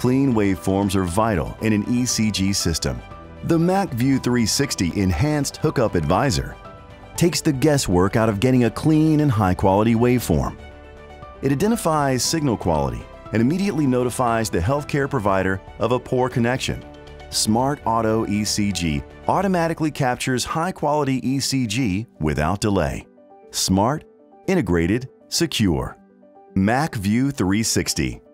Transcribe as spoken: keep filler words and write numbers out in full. Clean waveforms are vital in an E C G system. The MAC V U three sixty Enhanced Hookup Advisor takes the guesswork out of getting a clean and high-quality waveform. It identifies signal quality and immediately notifies the healthcare provider of a poor connection. Smart Auto E C G automatically captures high-quality E C G without delay. Smart, integrated, secure. MAC V U three sixty.